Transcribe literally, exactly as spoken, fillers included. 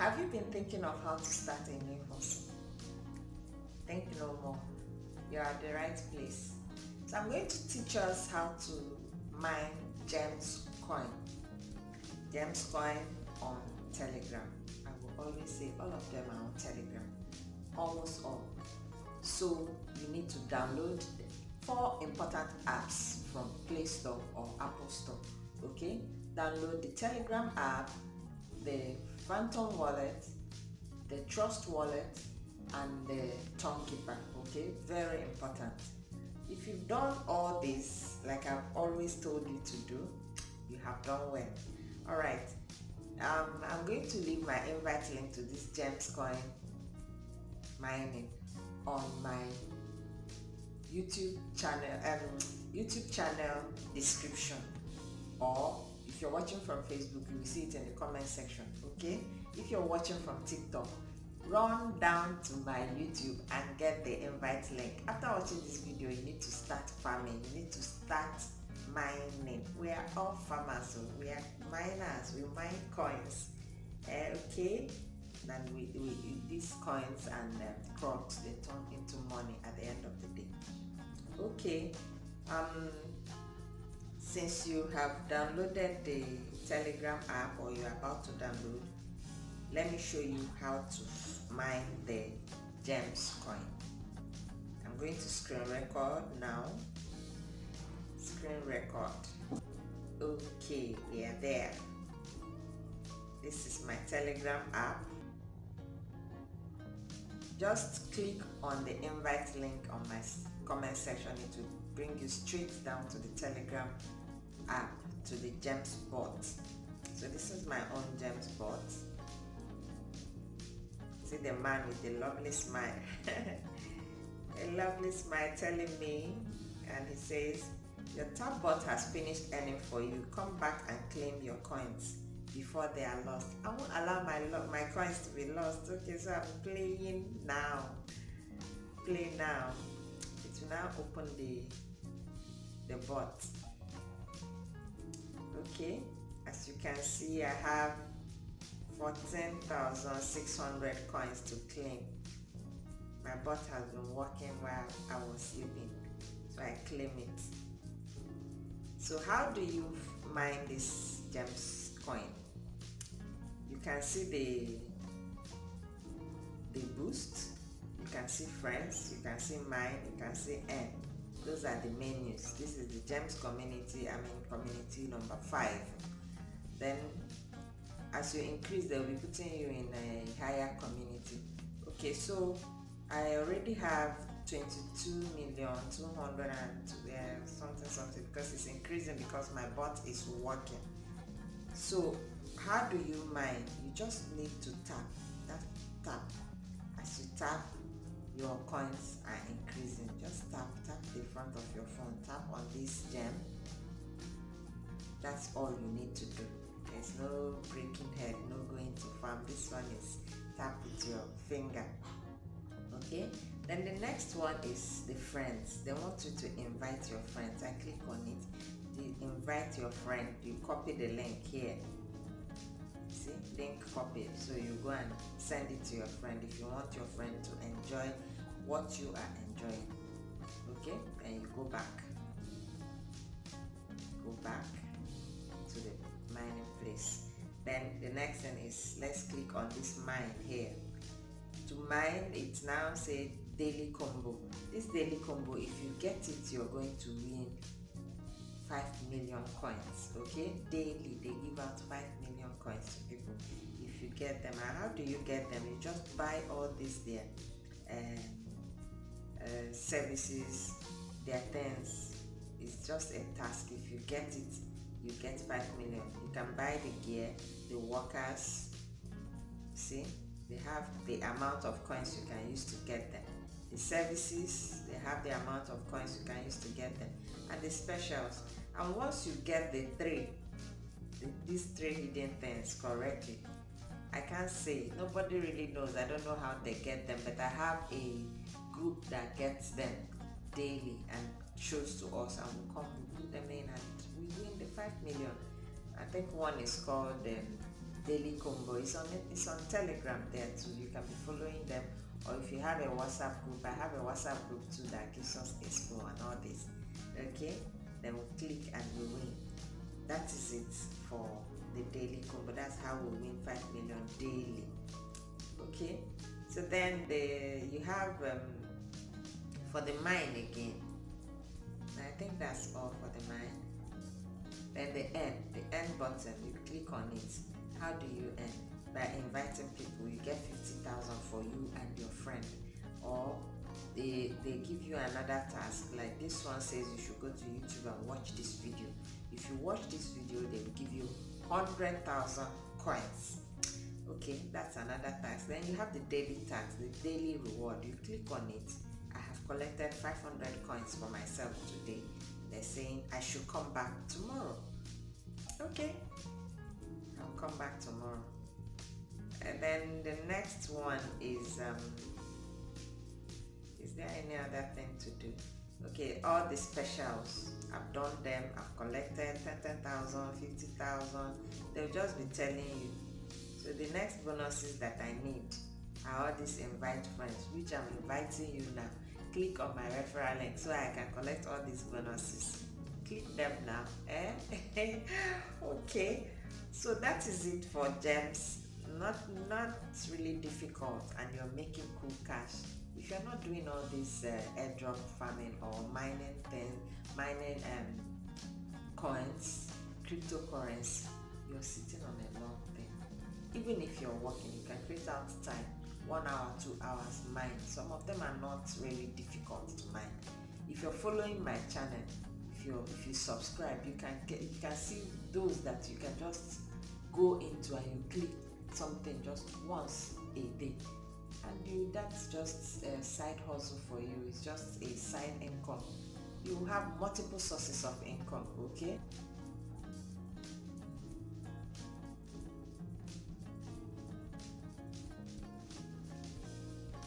Have you been thinking of how to start a new hustle? Think no more. You are at the right place. So I'm going to teach us how to mine Gemz Coin. Gemz Coin on Telegram. I will always say all of them are on Telegram. Almost all. So you need to download four important apps from Play Store or Apple Store. Okay? Download the Telegram app, the Phantom Wallet, the Trust Wallet, and the Tonkeeper. Okay, very important. If you've done all this, like I've always told you to do, you have done well. All right, um, I'm going to leave my invite link to this Gemz Coin mining on my YouTube channel, um, YouTube channel description, or if you're watching from Facebook, you will see it in the comment section. Okay, if you're watching from TikTok, run down to my YouTube and get the invite link. After watching this video, you need to start farming, you need to start mining. We are all farmers, so we are miners, we mine coins, uh, okay? And we, we these coins and uh, crops, they turn into money at the end of the day. Okay, um, since you have downloaded the Telegram app, or you're about to download, let me show you how to mine the Gemz Coin. I'm going to screen record now. Screen record. Okay, we are there. This is my Telegram app. Just click on the invite link on my comment section. It will bring you straight down to the Telegram app, to the Gemz bot. So this is my own Gemz bot. See the man with the lovely smile, a lovely smile telling me, and he says, your top bot has finished earning for you. Come back and claim your coins before they are lost. I won't allow my my coins to be lost. Okay, so I'm playing now. Play now. It will now open the the bot. Okay, as you can see, I have fourteen thousand six hundred coins to claim. My bot has been working while I was sleeping, so I claim it. So how do you mine this Gemz Coin? You can see the the boost, you can see friends, you can see mine, you can see earn. Those are the menus. This is the Gemz community. I'm in community number five. Then as you increase, they'll be putting you in a higher community. Okay, so I already have twenty-two million two hundred and something something, because it's increasing because my bot is working. So how do you mine? You just need to tap that tap. As you tap, your coins are increasing. Just tap tap the front of your phone, tap on this gem. That's all you need to do. There's no breaking head, no going to farm. This one is tap with your finger. Okay, then the next one is the friends. They want you to invite your friends. I click on it. You invite your friend, you copy the link here. See, link copied. So you go and send it to your friend if you want your friend to enjoy what you are enjoying. Okay, and you go back. Go back to the mining place. Then the next thing is, let's click on this mine here. To mine, it now says daily combo. This daily combo, if you get it, you're going to win five million coins. Okay, daily they give out five million coins to people if you get them. And how do you get them? You just buy all these their uh, uh, services, their things. It's just a task. If you get it, you get five million. You can buy the gear, the workers. See, they have the amount of coins you can use to get them. The services, they have the amount of coins you can use to get them, and the specials. And once you get the three, the, these three hidden things correctly, I can't say, nobody really knows, I don't know how they get them, but I have a group that gets them daily and shows to us, and we come, we put them in, and we win the five million. I think one is called um, daily combo. It's on it's on Telegram there too. You can be following them, or if you have a WhatsApp group, I have a WhatsApp group too that gives us expo and all this. Okay, then we click and we win. That is it for the daily combo. That's how we win five million daily. Okay, so then the you have um, for the mine again. I think that's all for the mine. Then the end, the end button, you click on it. How do you end? By inviting people. You get fifty thousand for you and your friend. Or they, they give you another task, like this one says you should go to YouTube and watch this video. If you watch this video, they will give you one hundred thousand coins. Okay, that's another task. Then you have the daily task, the daily reward. You click on it. I have collected five hundred coins for myself today. They're saying I should come back tomorrow. Okay, I'll come back tomorrow. And then the next one is um, is there any other thing to do? Okay, all the specials, I've done them, I've collected ten thousand, fifty thousand. They'll just be telling you. So the next bonuses that I need are all these invite friends, which I'm inviting you now. Click on my referral link so I can collect all these bonuses. Click them now. Eh? Okay, so that is it for Gemz. Not not really difficult, and you're making cool cash. If you're not doing all this uh, airdrop farming or mining thing, mining um, coins, cryptocurrency, you're sitting on a long thing. Even if you're working, you can create out time. One hour, two hours, mine. Some of them are not really difficult to mine. If you're following my channel, if you if you subscribe, you can get, you can see those that you can just go into and you click something just once a day, and you that's just a side hustle for you. It's just a side income. You have multiple sources of income. Okay.